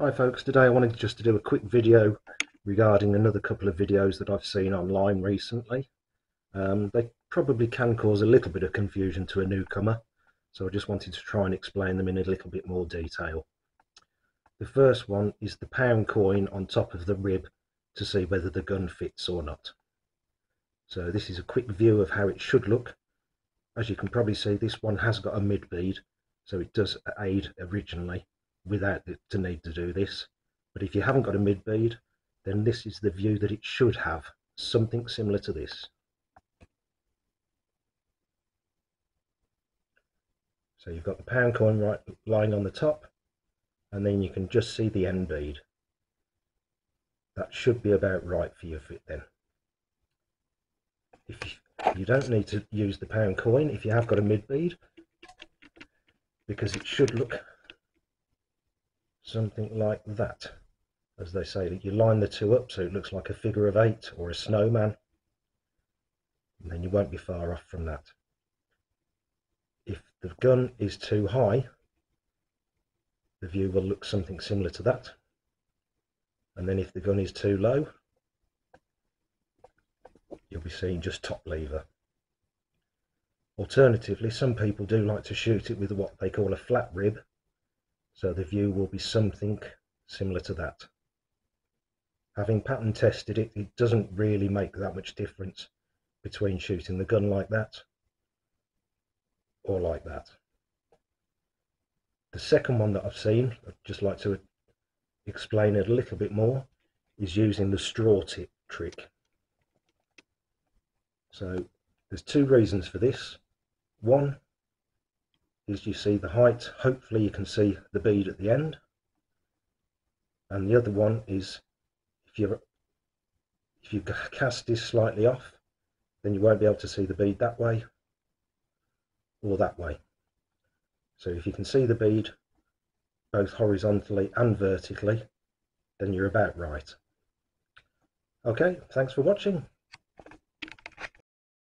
Hi folks, today I wanted just to do a quick video regarding another couple of videos that I've seen online recently. They probably can cause a little bit of confusion to a newcomer, so I just wanted to try and explain them in a little bit more detail. The first one is the pound coin on top of the rib to see whether the gun fits or not. So this is a quick view of how it should look. As you can probably see, this one has got a mid bead, so it does aid originally without the need to do this. But if you haven't got a mid bead, then this is the view that it should have, something similar to this. So you've got the pound coin lying on the top, and then you can just see the end bead. That should be about right for your fit then. If you don't need to use the pound coin if you have got a mid bead, because it should look something like that. As they say, that you line the two up so it looks like a figure of 8 or a snowman, and then you won't be far off from that. If the gun is too high, the view will look something similar to that, and then if the gun is too low, you'll be seeing just top lever. Alternatively, some people do like to shoot it with what they call a flat rib, so the view will be something similar to that. Having pattern tested it, it doesn't really make that much difference between shooting the gun like that or like that. The second one that I've seen, I'd just like to explain it a little bit more, is using the straw tip trick. So there's two reasons for this. One is you see the height, hopefully you can see the bead at the end. And the other one is if you cast this slightly off, then you won't be able to see the bead that way or that way. So if you can see the bead both horizontally and vertically, then you're about right. Okay, thanks for watching.